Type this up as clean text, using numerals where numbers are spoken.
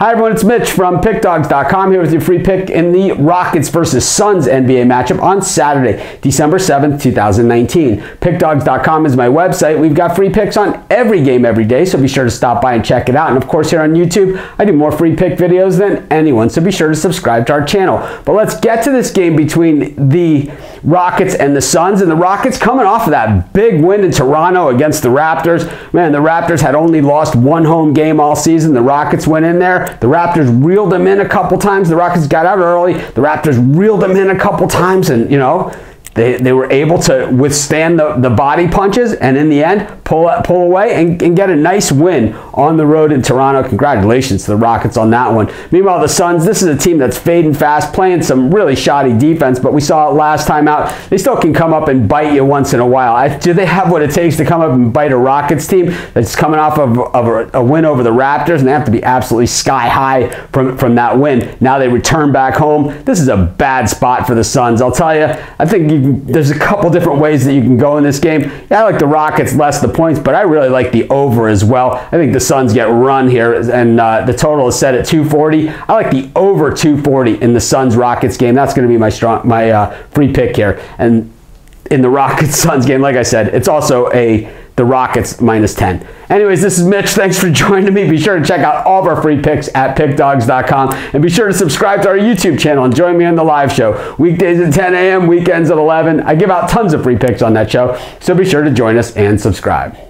Hi everyone, it's Mitch from PickDawgz.com here with your free pick in the Rockets versus Suns NBA matchup on Saturday, December 7th, 2019. PickDawgz.com is my website. We've got free picks on every game every day, so be sure to stop by and check it out. And of course here on YouTube, I do more free pick videos than anyone, so be sure to subscribe to our channel. But let's get to this game between the Rockets and the Suns. And the Rockets coming off of that big win in Toronto against the Raptors. Man, the Raptors had only lost one home game all season. The Rockets went in there. The Raptors reeled them in a couple times. The Rockets got out early. The Raptors reeled them in a couple times, and, you know, they were able to withstand the body punches and in the end pull away and get a nice win on the road in Toronto. Congratulations to the Rockets on that one. Meanwhile, the Suns, this is a team that's fading fast, playing some really shoddy defense, but we saw it last time out. They still can come up and bite you once in a while. Do they have what it takes to come up and bite a Rockets team that's coming off of a win over the Raptors, and they have to be absolutely sky high from that win. Now they return back home. This is a bad spot for the Suns. I'll tell you, I think there's a couple different ways that you can go in this game. Yeah, I like the Rockets less the points, but I really like the over as well. I think the Suns get run here, and the total is set at 240. I like the over 240 in the Suns-Rockets game. That's going to be my free pick here. And in the Rockets-Suns game, like I said, it's also the Rockets minus 10. Anyways, this is Mitch. Thanks for joining me. Be sure to check out all of our free picks at PickDawgz.com, and be sure to subscribe to our YouTube channel and join me on the live show. Weekdays at 10 a.m., weekends at 11. I give out tons of free picks on that show, so be sure to join us and subscribe.